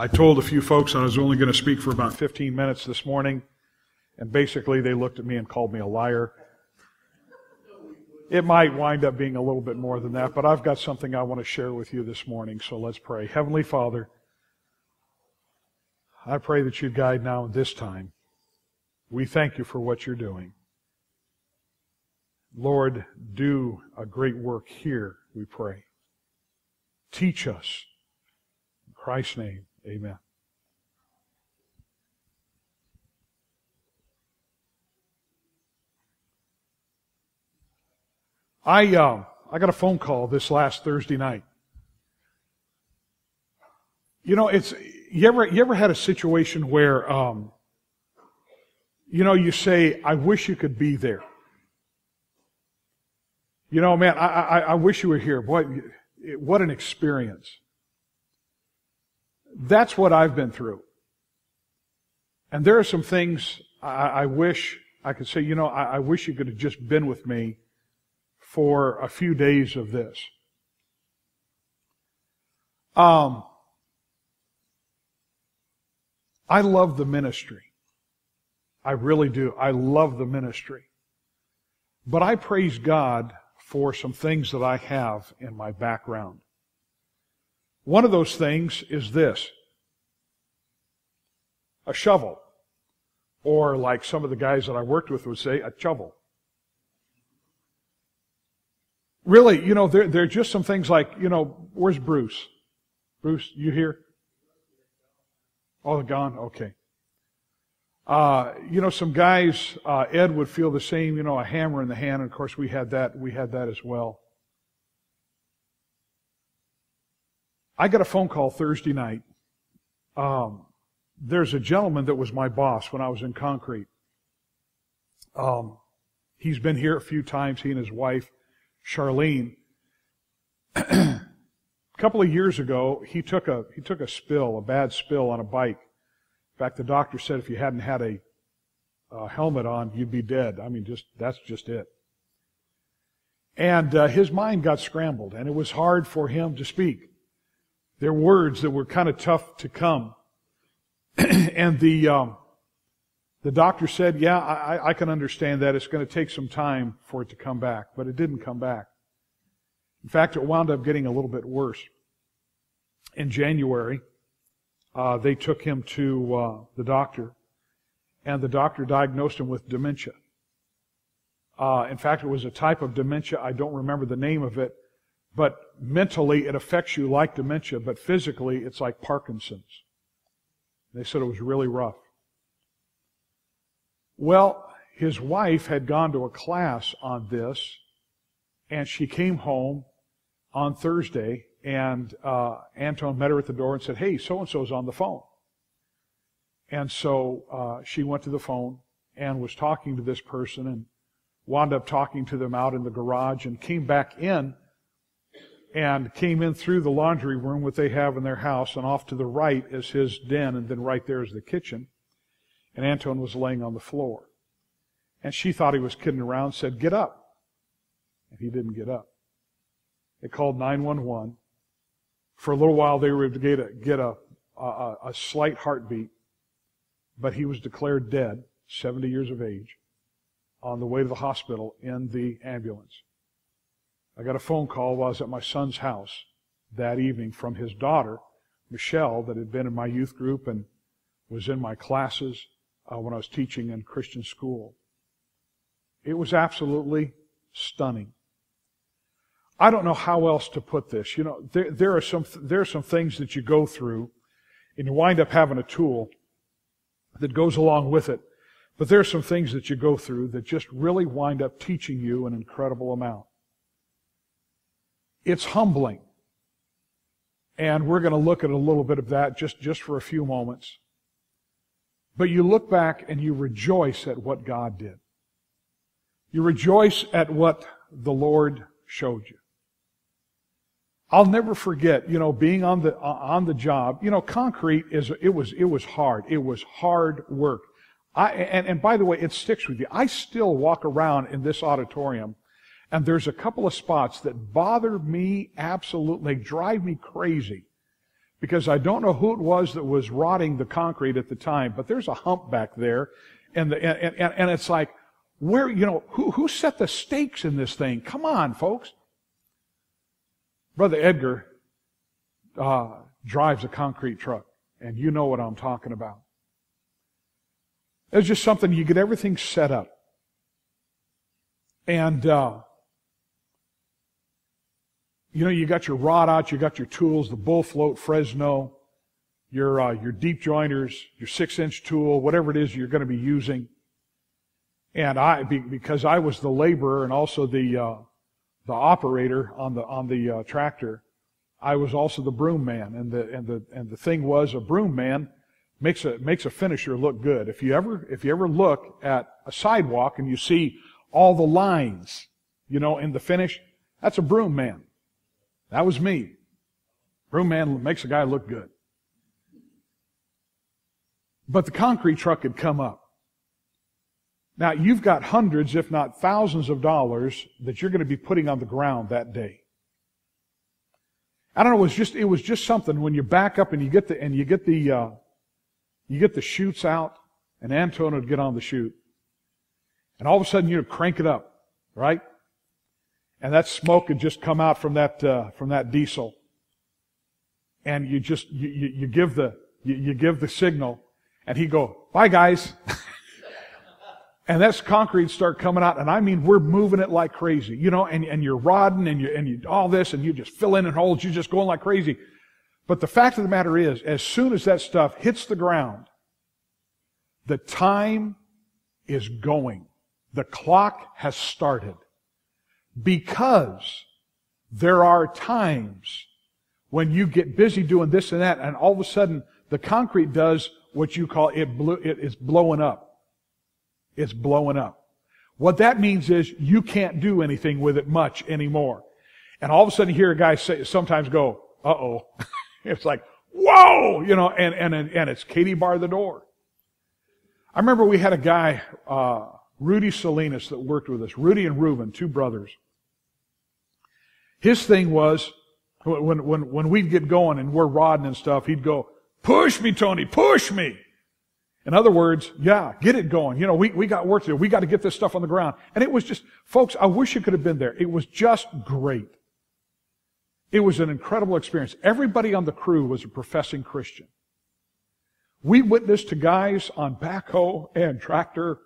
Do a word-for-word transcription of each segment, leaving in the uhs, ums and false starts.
I told a few folks I was only going to speak for about fifteen minutes this morning, and basically they looked at me and called me a liar. It might wind up being a little bit more than that, but I've got something I want to share with you this morning, so let's pray. Heavenly Father, I pray that you guide now and this time. We thank you for what you're doing. Lord, do a great work here, we pray. Teach us. In Christ's name. Amen. I uh, I got a phone call this last Thursday night. You know, it's you ever you ever had a situation where um, you know, you say, "I wish you could be there." You know, man, I I, I wish you were here. Boy, what an experience. That's what I've been through. And there are some things I, I wish I could say, you know, I, I wish you could have just been with me for a few days of this. Um, I love the ministry. I really do. I love the ministry. But I praise God for some things that I have in my background. One of those things is this, a shovel, or like some of the guys that I worked with would say, a shovel. Really, you know, there, there are just some things like, you know, where's Bruce? Bruce, you here? Oh, gone? Okay. Uh, you know, some guys, uh, Ed would feel the same, you know, a hammer in the hand, and of course we had that, we had that as well. I got a phone call Thursday night. Um, there's a gentleman that was my boss when I was in concrete. Um, he's been here a few times, he and his wife, Charlene. A couple of years ago, he took a he took a spill, a bad spill on a bike. In fact, the doctor said if you hadn't had a, a helmet on, you'd be dead. I mean, just that's just it. And uh, his mind got scrambled, and it was hard for him to speak. There were words that were kind of tough to come. And the um, the doctor said, yeah, I, I can understand that. It's going to take some time for it to come back. But it didn't come back. In fact, it wound up getting a little bit worse. In January, uh, they took him to uh, the doctor, and the doctor diagnosed him with dementia. Uh, in fact, it was a type of dementia. I don't remember the name of it. But mentally, it affects you like dementia, but physically, it's like Parkinson's. They said it was really rough. Well, his wife had gone to a class on this, and she came home on Thursday, and uh, Anton met her at the door and said, hey, so-and-so's on the phone. And so uh, she went to the phone and was talking to this person and wound up talking to them out in the garage and came back in and came in through the laundry room, what they have in their house, and off to the right is his den, and then right there is the kitchen. And Anton was laying on the floor. And she thought he was kidding around, said, get up. And he didn't get up. They called nine one one. For a little while, they were able to get a, get a, a, a slight heartbeat, but he was declared dead, seventy years of age, on the way to the hospital in the ambulance. I got a phone call while I was at my son's house that evening from his daughter, Michelle, that had been in my youth group and was in my classes uh, when I was teaching in Christian school. It was absolutely stunning. I don't know how else to put this. You know, there, there are some there are some things that you go through, and you wind up having a tool that goes along with it. But there are some things that you go through that just really wind up teaching you an incredible amount. It's humbling, and we're going to look at a little bit of that just, just for a few moments. But you look back and you rejoice at what God did. You rejoice at what the Lord showed you. I'll never forget, you know, being on the, on the job. You know, concrete, is it was, it was hard. It was hard work. I, and, and by the way, it sticks with you. I still walk around in this auditorium, and there's a couple of spots that bother me absolutely. They drive me crazy because I don't know who it was that was rotting the concrete at the time, but there's a hump back there, and the, and, and, and it's like, where, you know, who, who set the stakes in this thing? Come on, folks. Brother Edgar uh, drives a concrete truck, and you know what I'm talking about. It's just something, you get everything set up. And, uh, you know, you got your rod out, you got your tools, the bull float, Fresno, your, uh, your deep jointers, your six-inch tool, whatever it is you're going to be using. And I, because I was the laborer and also the, uh, the operator on the, on the, uh, tractor, I was also the broom man. And the, and the, and the thing was, a broom man makes a, makes a finisher look good. If you ever, if you ever look at a sidewalk and you see all the lines, you know, in the finish, that's a broom man. That was me. Broom man makes a guy look good. But the concrete truck had come up. Now, you've got hundreds, if not thousands of dollars that you're going to be putting on the ground that day. I don't know, it was just, it was just something when you back up and you get the, and you get the, uh, you get the chutes out, and Antonio would get on the chute. And all of a sudden, you'd crank it up, right? And that smoke had just come out from that, uh, from that diesel. And you just, you, you, you give the, you, you give the signal, and he'd go, bye guys. And that's concrete start coming out, and I mean, we're moving it like crazy, you know, and, and you're rodding, and you, and you, all this, and you just fill in and holes, you're just going like crazy. But the fact of the matter is, as soon as that stuff hits the ground, the time is going. The clock has started. Because there are times when you get busy doing this and that, and all of a sudden the concrete does what you call it, blew, it it's blowing up. It's blowing up. What that means is you can't do anything with it much anymore. And all of a sudden you hear a guy say, sometimes go, uh-oh. It's like, whoa! You know, and, and, and it's Katie bar the door. I remember we had a guy, uh, Rudy Salinas, that worked with us. Rudy and Reuben, two brothers. His thing was, when, when, when we'd get going and we're rodding and stuff, he'd go, push me, Tony, push me. In other words, yeah, get it going. You know, we, we got work to do. We got to get this stuff on the ground. And it was just, folks, I wish you could have been there. It was just great. It was an incredible experience. Everybody on the crew was a professing Christian. We witnessed to guys on backhoe and tractor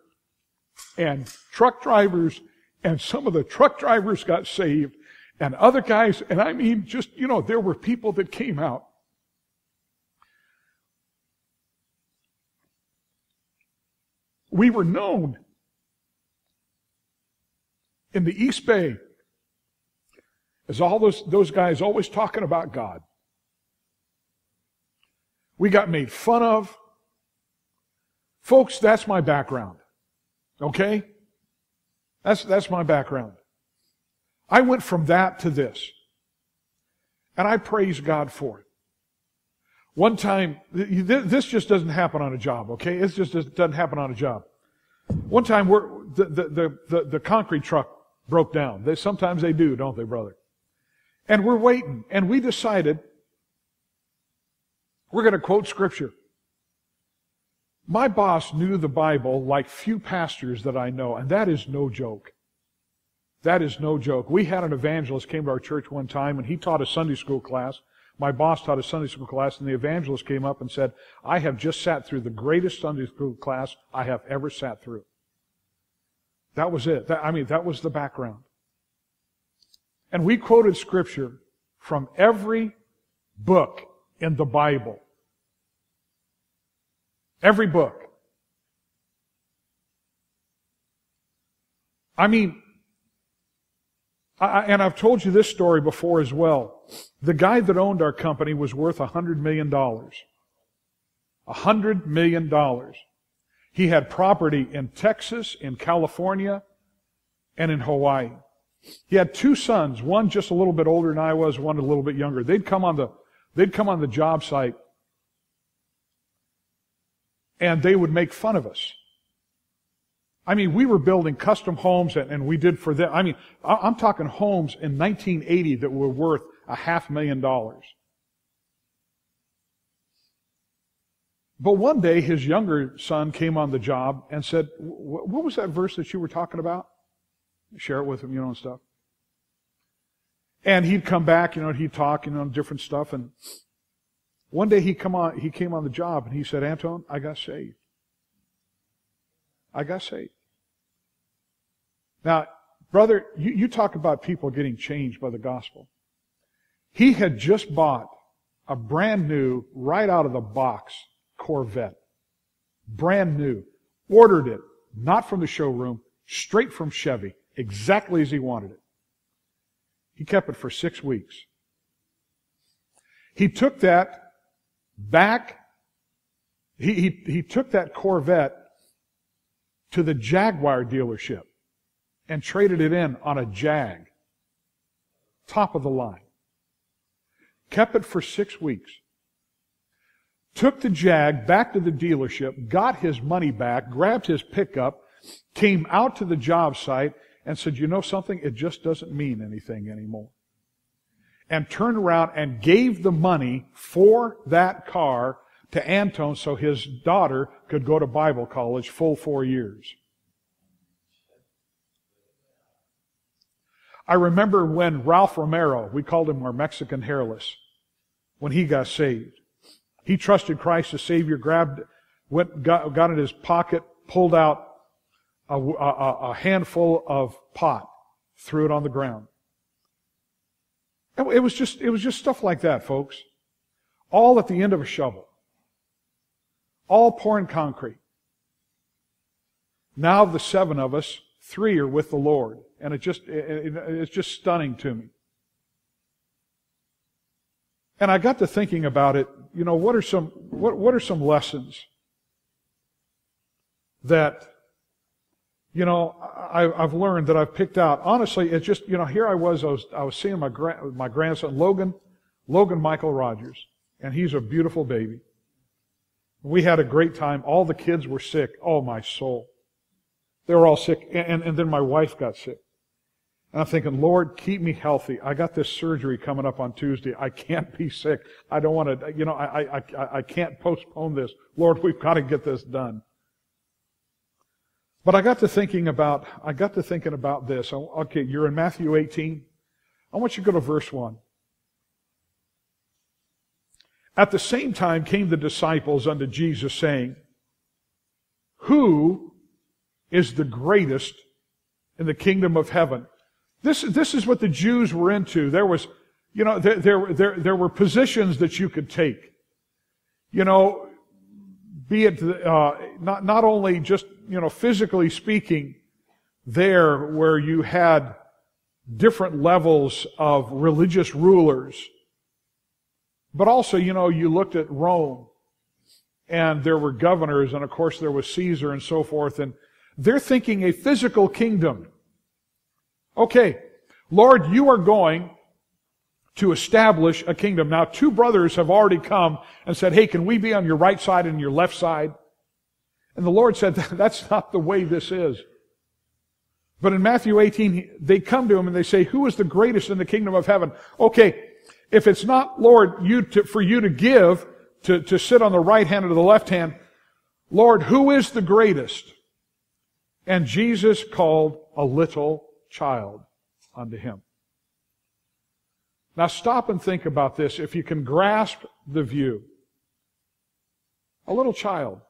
and truck drivers, and some of the truck drivers got saved, and other guys, and I mean, just, you know, there were people that came out. We were known in the East Bay as all those, those guys always talking about God. We got made fun of. Folks, that's my background. Okay? That's, that's my background. I went from that to this. And I praise God for it. One time, this just doesn't happen on a job, okay? It just doesn't happen on a job. One time, we're, the, the, the, the concrete truck broke down. They, sometimes they do, don't they, brother? And we're waiting. And we decided we're going to quote Scripture. My boss knew the Bible like few pastors that I know, and that is no joke. That is no joke. We had an evangelist came to our church one time, and he taught a Sunday school class. My boss taught a Sunday school class, and the evangelist came up and said, I have just sat through the greatest Sunday school class I have ever sat through. That was it. That, I mean, that was the background. And we quoted Scripture from every book in the Bible. Every book. I mean, I, and I've told you this story before as well. The guy that owned our company was worth a hundred million dollars. A hundred million dollars. He had property in Texas, in California, and in Hawaii. He had two sons, one just a little bit older than I was, one a little bit younger. They'd come on the, they'd come on the job site, and they would make fun of us. I mean, we were building custom homes, and, and we did for them. I mean, I'm talking homes in nineteen eighty that were worth a half million dollars. But one day, his younger son came on the job and said, what was that verse that you were talking about? Share it with him, you know, and stuff. And he'd come back, you know, and he'd talk, you know, different stuff. And one day he come on, he came on the job and he said, Anton, I got saved. I got saved. Now, brother, you, you talk about people getting changed by the gospel. He had just bought a brand new, right out of the box, Corvette. Brand new. Ordered it, not from the showroom, straight from Chevy, exactly as he wanted it. He kept it for six weeks. He took that back, he, he, he took that Corvette to the Jaguar dealership and traded it in on a Jag. Top of the line. Kept it for six weeks. Took the Jag back to the dealership, got his money back, grabbed his pickup, came out to the job site, and said, you know something? It just doesn't mean anything anymore. And turned around and gave the money for that car to Anton so his daughter could go to Bible college full four years. I remember when Ralph Romero, we called him our Mexican hairless, when he got saved. He trusted Christ as Savior, grabbed, went, got, got in his pocket, pulled out A, a, a handful of pot, threw it on the ground. It, it was just, it was just stuff like that, folks. All at the end of a shovel. All pouring concrete. Now of the seven of us, three are with the Lord, and it just, it, it, it's just stunning to me. And I got to thinking about it. You know, what are some, what, what are some lessons that, you know, I, I've learned that I've picked out. Honestly, it's just, you know, here I was, I was, I was seeing my gra- my grandson, Logan, Logan Michael Rogers, and he's a beautiful baby. We had a great time. All the kids were sick. Oh, my soul. They were all sick, and, and, and then my wife got sick. And I'm thinking, Lord, keep me healthy. I got this surgery coming up on Tuesday. I can't be sick. I don't want to, you know, I, I, I, I can't postpone this. Lord, we've got to get this done. But I got to thinking about, I got to thinking about this. Okay, you're in Matthew eighteen. I want you to go to verse one. At the same time came the disciples unto Jesus, saying, who is the greatest in the kingdom of heaven? This, this is what the Jews were into. There was, you know, there, there, there, there were positions that you could take. You know, be it, uh, not, not only just, you know, physically speaking, there where you had different levels of religious rulers. But also, you know, you looked at Rome, and there were governors, and of course there was Caesar and so forth, and they're thinking a physical kingdom. Okay, Lord, you are going to establish a kingdom. Now, two brothers have already come and said, hey, can we be on your right side and your left side? And the Lord said, that's not the way this is. But in Matthew eighteen, they come to him and they say, who is the greatest in the kingdom of heaven? Okay, if it's not, Lord, you to, for you to give, to, to sit on the right hand or to the left hand, Lord, who is the greatest? And Jesus called a little child unto him. Now stop and think about this, if you can grasp the view. A little child.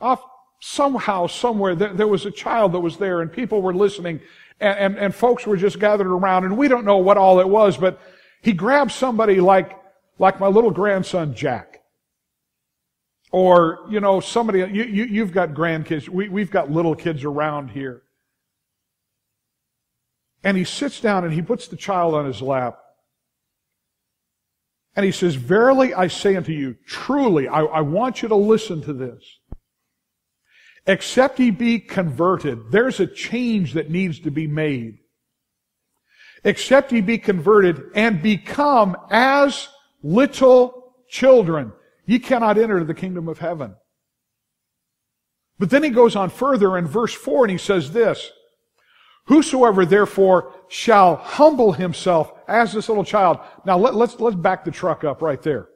Off somehow, somewhere, there, there was a child that was there, and people were listening, and, and, and folks were just gathered around, and we don't know what all it was, but he grabbed somebody like, like my little grandson, Jack. Or, you know, somebody, you, you, you've got grandkids, we, we've got little kids around here. And he sits down, and he puts the child on his lap. And he says, verily I say unto you, truly, I, I want you to listen to this. Except ye be converted, there's a change that needs to be made. Except ye be converted and become as little children, ye cannot enter the kingdom of heaven. But then he goes on further in verse four and he says this, whosoever therefore shall humble himself as this little child. Now let, let's, let's back the truck up right there.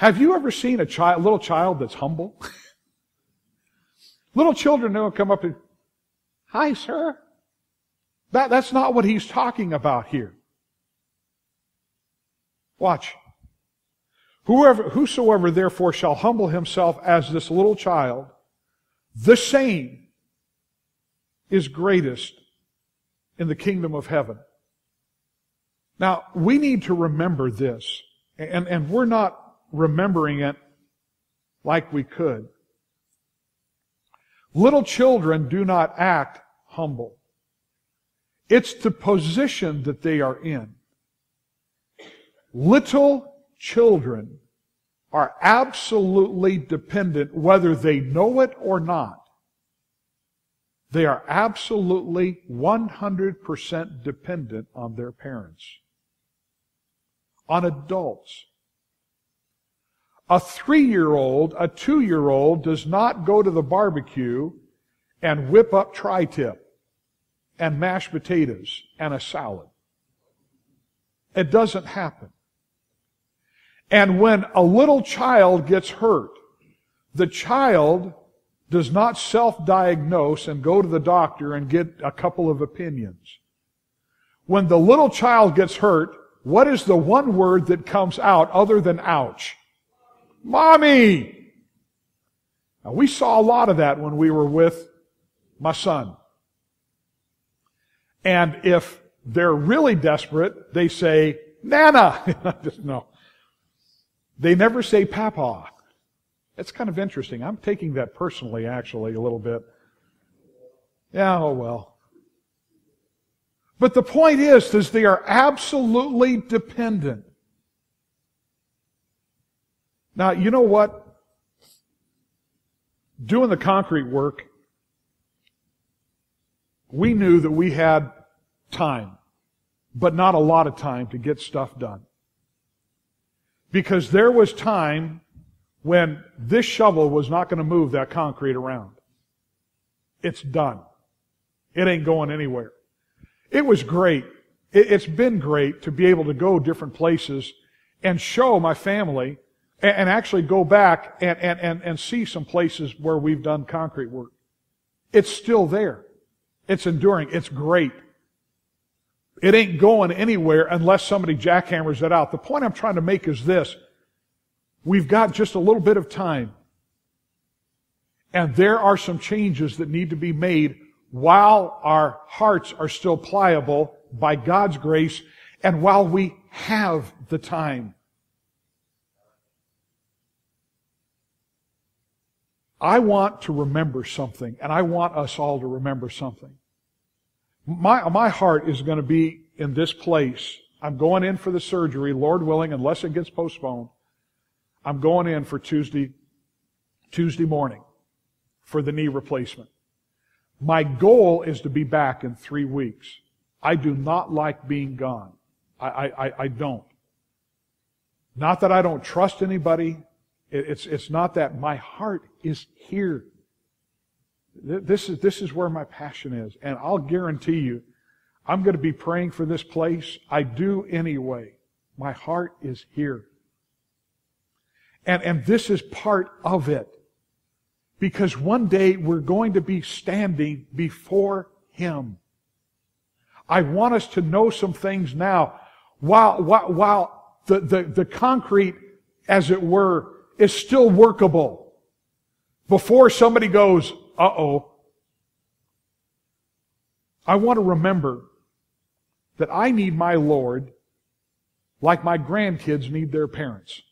Have you ever seen a child, little child that's humble? Little children don't come up and, "Hi, sir." That, that's not what he's talking about here. Watch. Whoever, whosoever therefore shall humble himself as this little child, the same is greatest in the kingdom of heaven. Now, we need to remember this, and, and we're not remembering it like we could. Little children do not act humble. It's the position that they are in. Little children are absolutely dependent, whether they know it or not. They are absolutely one hundred percent dependent on their parents, on adults. A three-year-old, a two-year-old does not go to the barbecue and whip up tri-tip and mashed potatoes and a salad. It doesn't happen. And when a little child gets hurt, the child does not self-diagnose and go to the doctor and get a couple of opinions. When the little child gets hurt, what is the one word that comes out other than ouch? Mommy! Now, we saw a lot of that when we were with my son. And if they're really desperate, they say, Nana! No. They never say Papa. That's kind of interesting. I'm taking that personally, actually, a little bit. Yeah, oh well. But the point is, is they are absolutely dependent. Now, you know what? Doing the concrete work, we knew that we had time, but not a lot of time to get stuff done. Because there was time when this shovel was not going to move that concrete around. It's done. It ain't going anywhere. It was great. It's been great to be able to go different places and show my family and actually go back and, and, and, and see some places where we've done concrete work. It's still there. It's enduring. It's great. It ain't going anywhere unless somebody jackhammers it out. The point I'm trying to make is this. We've got just a little bit of time. And there are some changes that need to be made while our hearts are still pliable by God's grace and while we have the time. I want to remember something, and I want us all to remember something. My, my heart is going to be in this place. I'm going in for the surgery, Lord willing, unless it gets postponed. I'm going in for Tuesday, Tuesday morning for the knee replacement. My goal is to be back in three weeks. I do not like being gone. I, I, I don't. Not that I don't trust anybody. It's, it's not that. My heart is here. This is, this is where my passion is. And I'll guarantee you, I'm going to be praying for this place. I do anyway. My heart is here. And, and this is part of it. Because one day we're going to be standing before Him. I want us to know some things now. While, while, while the, the, the concrete, as it were, is still workable, before somebody goes, uh-oh. I want to remember that I need my Lord like my grandkids need their parents.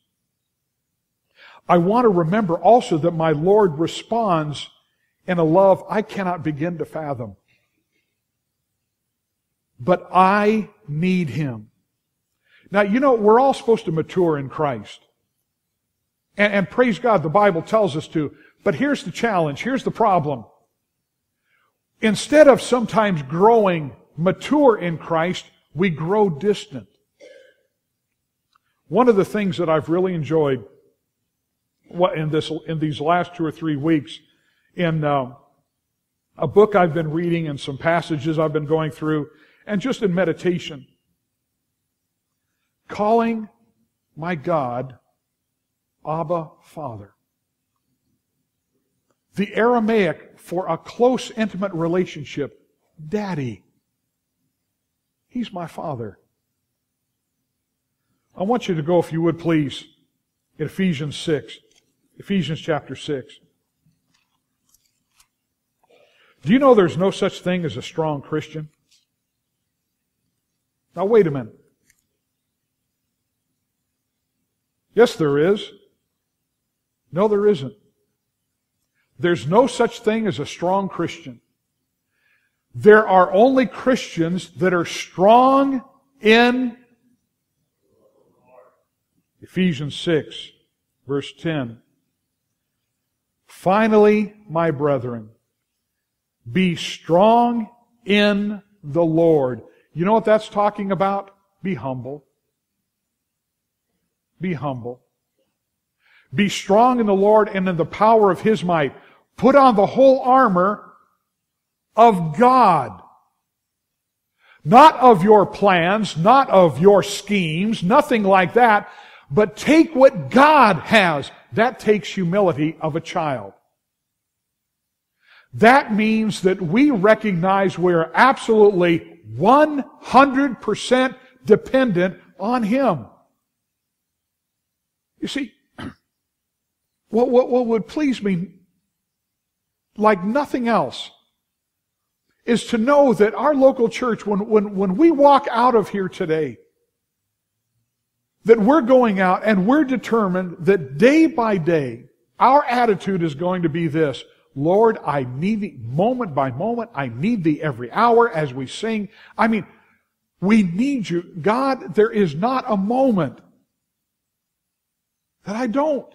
I want to remember also that my Lord responds in a love I cannot begin to fathom. But I need Him. Now, you know, we're all supposed to mature in Christ. And, and praise God, the Bible tells us to. But here's the challenge. Here's the problem. Instead of sometimes growing mature in Christ, we grow distant. One of the things that I've really enjoyed in this, in these last two or three weeks, in uh, a book I've been reading and some passages I've been going through, and just in meditation, calling my God Abba, Father. The Aramaic for a close, intimate relationship, Daddy. He's my Father. I want you to go, if you would please, in Ephesians six. Ephesians chapter six. Do you know there's no such thing as a strong Christian? Now wait a minute. Yes, there is. No, there isn't. There's no such thing as a strong Christian. There are only Christians that are strong in Ephesians six, verse ten. Finally, my brethren, be strong in the Lord. You know what that's talking about? Be humble. Be humble. Be strong in the Lord and in the power of His might. Put on the whole armor of God. Not of your plans, not of your schemes, nothing like that, but take what God has. That takes humility of a child. That means that we recognize we are absolutely one hundred percent dependent on Him. You see, what, what, what would please me like nothing else is to know that our local church, when, when, when we walk out of here today, that we're going out and we're determined that day by day, our attitude is going to be this: Lord, I need Thee moment by moment. I need Thee every hour as we sing. I mean, we need You. God, there is not a moment that I don't.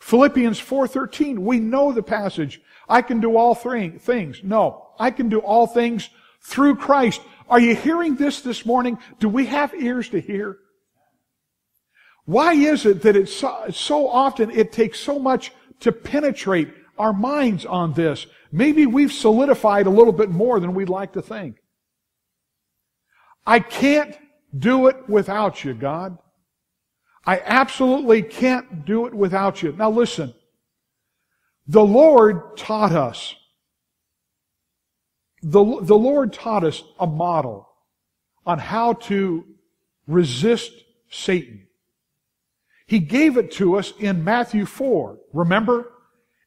Philippians four thirteen, we know the passage. I can do all things. No, I can do all things through Christ. Are you hearing this this morning? Do we have ears to hear? Why is it that it's so, so often it takes so much to penetrate our minds on this? Maybe we've solidified a little bit more than we'd like to think. I can't do it without You, God. I absolutely can't do it without You. Now listen, the Lord taught us, the, the Lord taught us a model on how to resist Satan. He gave it to us in Matthew four. Remember?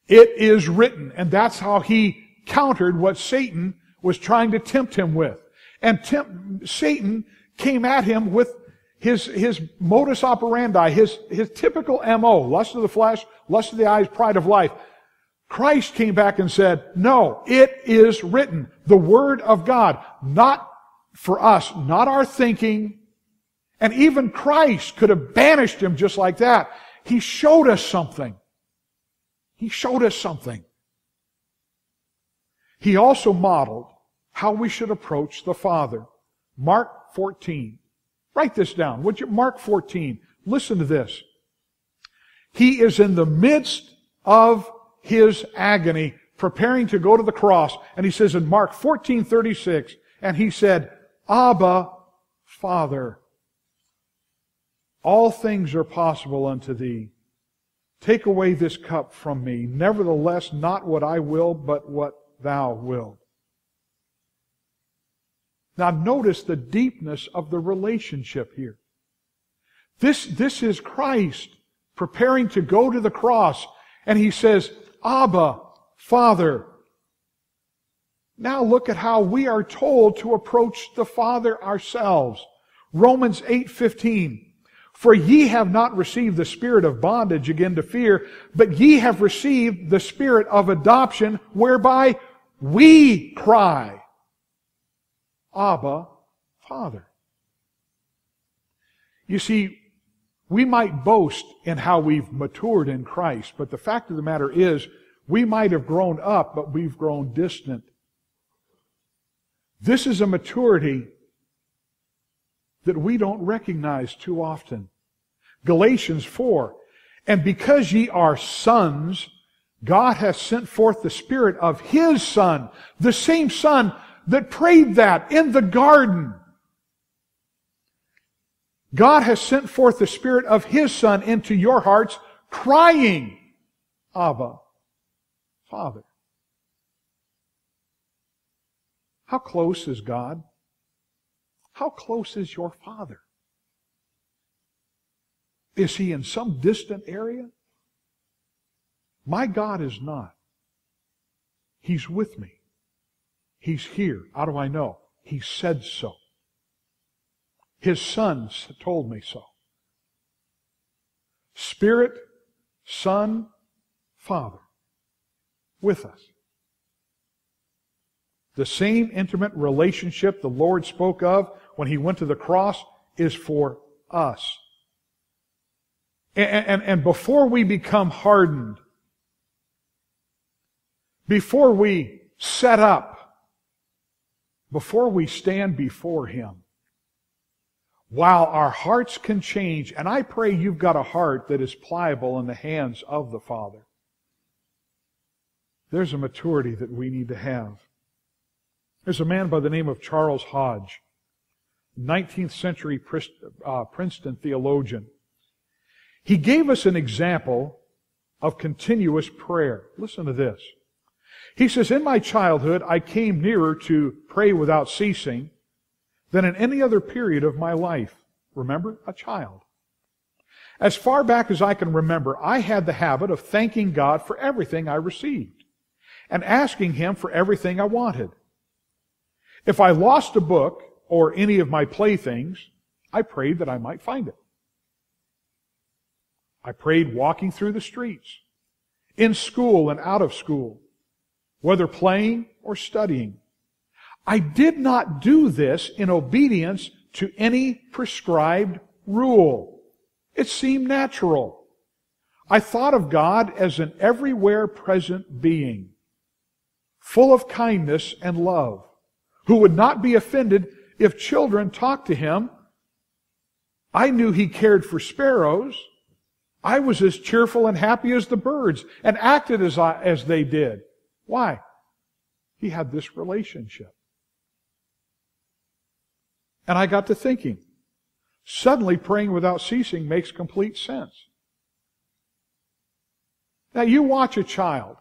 It is written. And that's how He countered what Satan was trying to tempt Him with. And tempt, Satan came at Him with his, his modus operandi, his, his typical M O, lust of the flesh, lust of the eyes, pride of life. Christ came back and said, no, it is written. The Word of God, not for us, not our thinking. And even Christ could have banished him just like that. He showed us something. He showed us something. He also modeled how we should approach the Father. Mark fourteen. Write this down, would you? Mark fourteen. Listen to this. He is in the midst of His agony, preparing to go to the cross. And He says in Mark fourteen thirty-six, and He said, Abba, Father, all things are possible unto Thee. Take away this cup from me. Nevertheless, not what I will, but what Thou wilt. Now notice the deepness of the relationship here. This, this is Christ preparing to go to the cross, and He says, Abba, Father. Now look at how we are told to approach the Father ourselves. Romans eight fifteen. For ye have not received the spirit of bondage again to fear, but ye have received the spirit of adoption, whereby we cry, Abba, Father. You see, we might boast in how we've matured in Christ, but the fact of the matter is, we might have grown up, but we've grown distant. This is a maturity that we don't recognize too often. Galatians four, and because ye are sons, God hath sent forth the Spirit of His Son, the same Son that prayed that in the garden. God has sent forth the Spirit of His Son into your hearts, crying, Abba, Father. How close is God? How close is your Father? Is He in some distant area? My God is not. He's with me. He's here. How do I know? He said so. His Son told me so. Spirit, Son, Father, with us. The same intimate relationship the Lord spoke of when He went to the cross is for us. And, and, and before we become hardened, before we set up, before we stand before Him, while our hearts can change, and I pray you've got a heart that is pliable in the hands of the Father, there's a maturity that we need to have. There's a man by the name of Charles Hodge, nineteenth century Princeton theologian. He gave us an example of continuous prayer. Listen to this. He says, "In my childhood, I came nearer to pray without ceasing than in any other period of my life." Remember, a child. "As far back as I can remember, I had the habit of thanking God for everything I received and asking Him for everything I wanted. If I lost a book or any of my playthings, I prayed that I might find it. I prayed walking through the streets, in school and out of school, whether playing or studying. I did not do this in obedience to any prescribed rule. It seemed natural. I thought of God as an everywhere present being, full of kindness and love, who would not be offended if children talked to Him. I knew He cared for sparrows. I was as cheerful and happy as the birds and acted as, I, as they did." Why? He had this relationship. And I got to thinking, suddenly praying without ceasing makes complete sense. Now you watch a child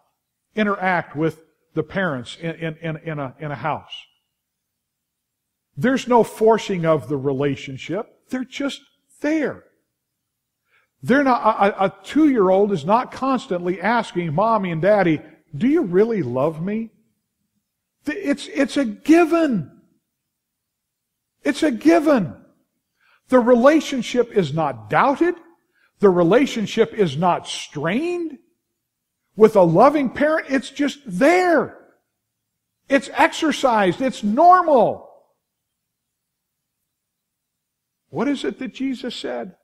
interact with the parents in, in, in, in, a, in a house. There's no forcing of the relationship. They're just there. They're not, a, a two-year-old is not constantly asking Mommy and Daddy, "Do you really love me?" It's, it's a given. It's a given. The relationship is not doubted. The relationship is not strained. With a loving parent, it's just there. It's exercised. It's normal. What is it that Jesus said?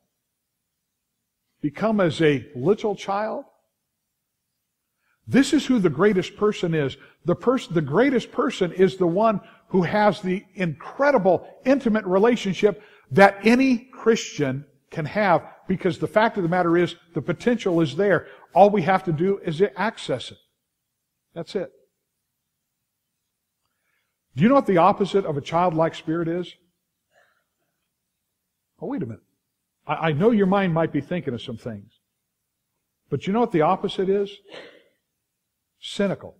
Become as a little child? This is who the greatest person is. The person, the greatest person is the one who has the incredible, intimate relationship that any Christian can have, because the fact of the matter is the potential is there. All we have to do is access it. That's it. Do you know what the opposite of a childlike spirit is? Oh, wait a minute. I, I know your mind might be thinking of some things. But you know what the opposite is? Cynical.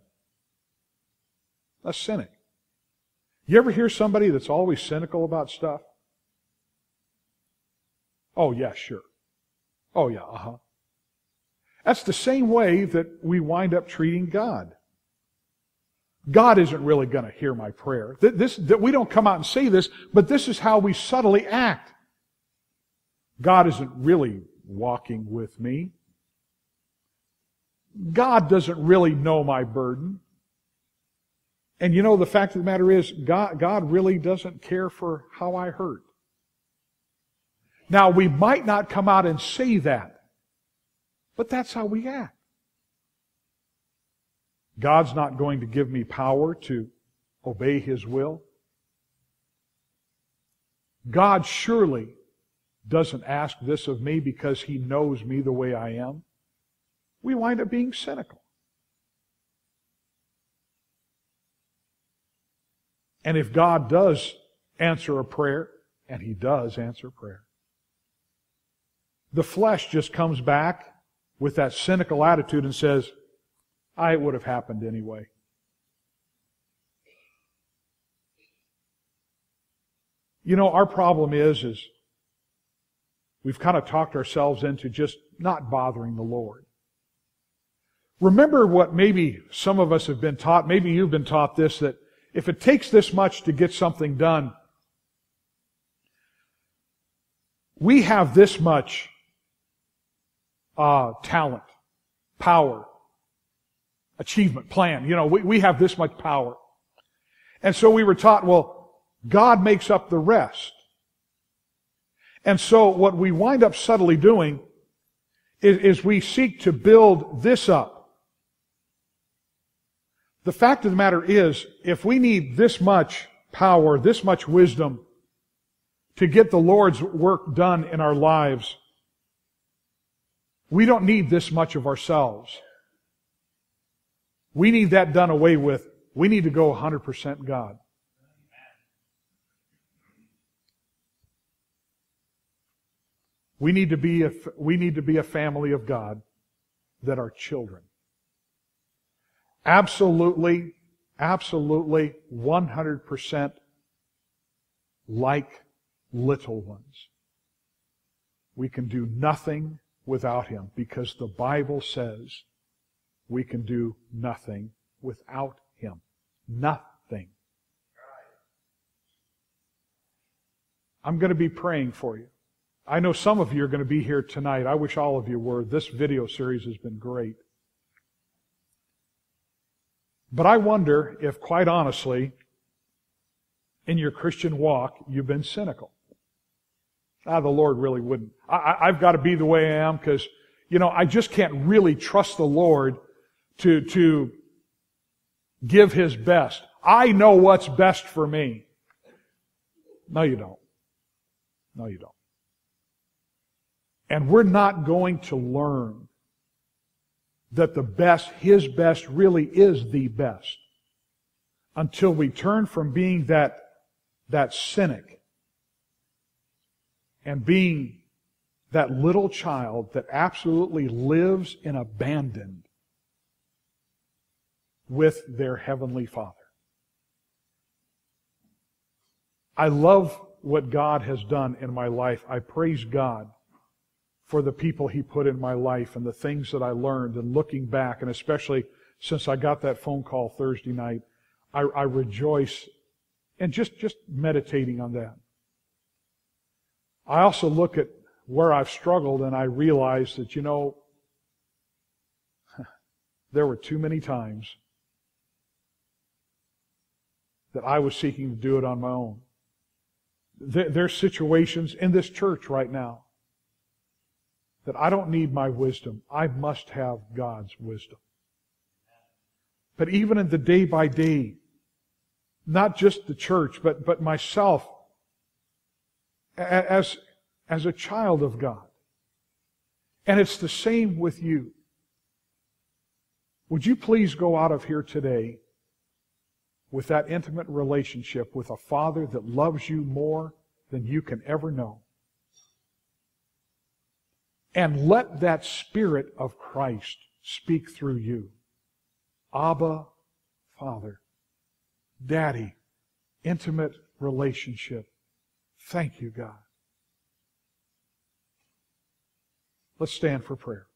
A cynic. You ever hear somebody that's always cynical about stuff? "Oh, yeah, sure. Oh, yeah, uh-huh." That's the same way that we wind up treating God. God isn't really going to hear my prayer. This, that we don't come out and say this, but this is how we subtly act. God isn't really walking with me. God doesn't really know my burden. And you know, the fact of the matter is, God, God really doesn't care for how I hurt. Now, we might not come out and say that, but that's how we act. God's not going to give me power to obey His will. God surely doesn't ask this of me because He knows me the way I am. We wind up being cynical. And if God does answer a prayer, and He does answer prayer, the flesh just comes back with that cynical attitude and says, "Ah, it would have happened anyway." You know, our problem is, is we've kind of talked ourselves into just not bothering the Lord. Remember what maybe some of us have been taught, maybe you've been taught this, that if it takes this much to get something done, we have this much uh, talent, power, achievement, plan. You know, we, we have this much power. And so we were taught, well, God makes up the rest. And so what we wind up subtly doing is, is we seek to build this up. The fact of the matter is, if we need this much power, this much wisdom, to get the Lord's work done in our lives, we don't need this much of ourselves. We need that done away with. We need to go one hundred percent God. We need to be a, we need to be a family of God that are children. Absolutely, absolutely, one hundred percent like little ones. We can do nothing without Him because the Bible says we can do nothing without Him. Nothing. I'm going to be praying for you. I know some of you are going to be here tonight. I wish all of you were. This video series has been great. But I wonder if, quite honestly, in your Christian walk, you've been cynical. Ah, the Lord really wouldn't. I, I've got to be the way I am because, you know, I just can't really trust the Lord to, to give His best. I know what's best for me. No, you don't. No, you don't. And we're not going to learn that the best, His best, really is the best until we turn from being that, that cynic and being that little child that absolutely lives in abandon with their Heavenly Father. I love what God has done in my life. I praise God for the people He put in my life and the things that I learned, and looking back, and especially since I got that phone call Thursday night, I, I rejoice and just, just meditating on that. I also look at where I've struggled and I realize that, you know, there were too many times that I was seeking to do it on my own. There, there are situations in this church right now that I don't need my wisdom. I must have God's wisdom. But even in the day by day, not just the church, but, but myself, as, as a child of God. And it's the same with you. Would you please go out of here today with that intimate relationship with a Father that loves you more than you can ever know? And let that Spirit of Christ speak through you. Abba, Father, Daddy, intimate relationship. Thank you, God. Let's stand for prayer.